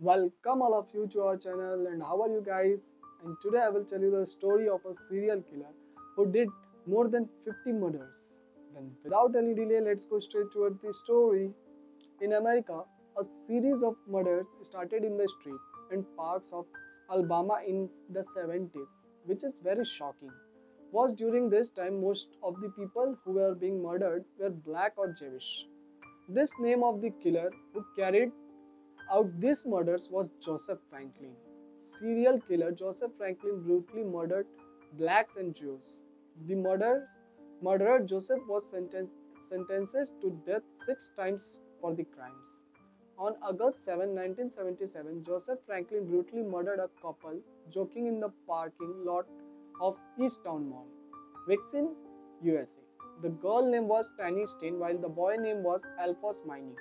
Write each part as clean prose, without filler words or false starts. Welcome all of you to our channel, and how are you guys? And today I will tell you the story of a serial killer who did more than 50 murders. Then without any delay, let's go straight toward the story. In America, a series of murders started in the street and parks of Alabama in the 70s, which is very shocking. Was during this time most of the people who were being murdered were black or Jewish. This name of the killer who carried out these murders was Joseph Franklin. Serial killer Joseph Franklin brutally murdered blacks and Jews. The murderer Joseph was sentenced to death 6 times for the crimes. On August 7, 1977, Joseph Franklin brutally murdered a couple jogging in the parking lot of East Town Mall, Vixen, USA. The girl name was Tiny Stein, while the boy name was Alphonse Miney.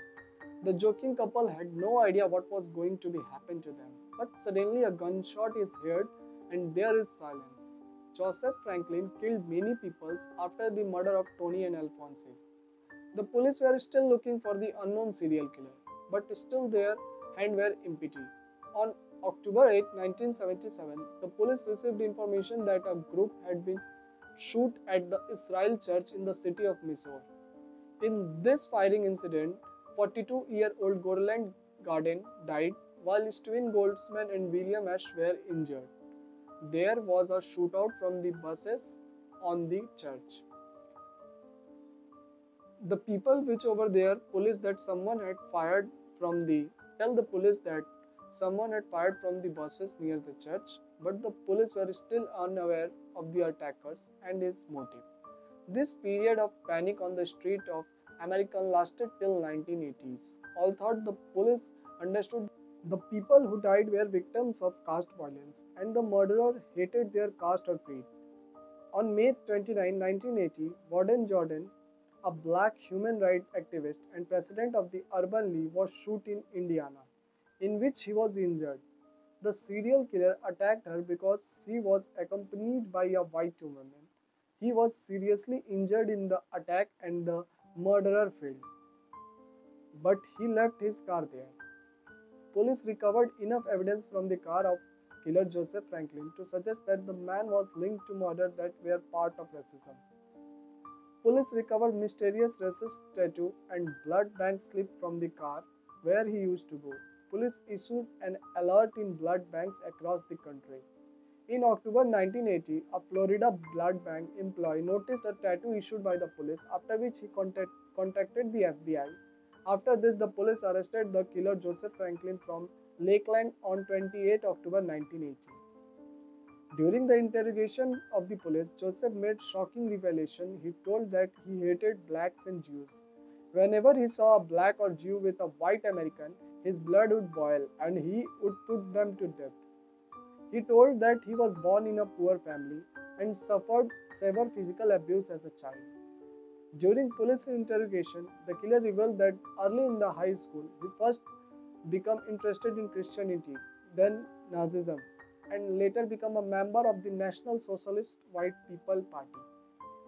The jogging couple had no idea what was going to happen to them, but suddenly a gunshot is heard and there is silence. Joseph Franklin killed many people after the murder of Tony and Alphonse. The police were still looking for the unknown serial killer, but still their hands were empty. On October 8, 1977, the police received information that a group had been shot at the Israel Church in the city of Mysore. In this firing incident, 42-year-old Garland Gordon died, while Steven Goldsman and William Ash were injured. There was a shootout from the buses on the church. The people which over there police that someone had fired from the buses near the church, but the police were still unaware of the attackers and his motive. This period of panic on the street of America lasted till 1980s. All thought the police understood the people who died were victims of caste violence and the murderer hated their caste or creed. On May 29, 1980, Warden Jordan, a black human rights activist and president of the Urban League, was shot in Indiana, in which he was injured. The serial killer attacked her because she was accompanied by a white woman. He was seriously injured in the attack and the murderer failed, but he left his car there. Police recovered enough evidence from the car of killer Joseph Franklin to suggest that the man was linked to murders that were part of racism. Police recovered mysterious racist tattoo and blood bank slip from the car where he used to go. Police issued an alert in blood banks across the country. In October 1980, a Florida blood bank employee noticed a tattoo issued by the police, after which he contacted the FBI. After this, the police arrested the killer Joseph Franklin from Lakeland on 28 October 1980. During the interrogation of the police, Joseph made shocking revelation. He told that he hated blacks and Jews. Whenever he saw a black or Jew with a white American, his blood would boil and he would put them to death. He told that he was born in a poor family and suffered severe physical abuse as a child. During police interrogation, the killer revealed that early in the high school, he first became interested in Christianity, then Nazism, and later became a member of the National Socialist White People Party.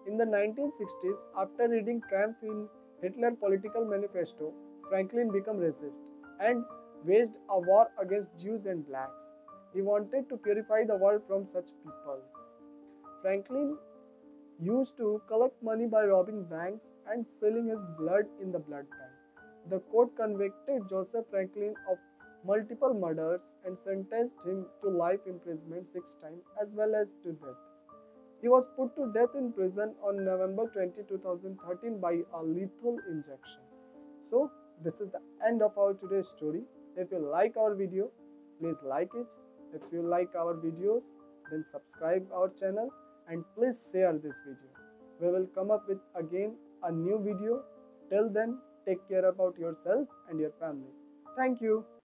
In the 1960s, after reading Kampf in Hitler's Political Manifesto, Franklin became racist and waged a war against Jews and blacks. He wanted to purify the world from such peoples. Franklin used to collect money by robbing banks and selling his blood in the blood bank. The court convicted Joseph Franklin of multiple murders and sentenced him to life imprisonment 6 times as well as to death. He was put to death in prison on November 20, 2013 by a lethal injection. So this is the end of our today's story. If you like our video, please like it. If you like our videos, then subscribe our channel and please share this video. We will come up with again a new video. Till then, take care about yourself and your family. Thank you.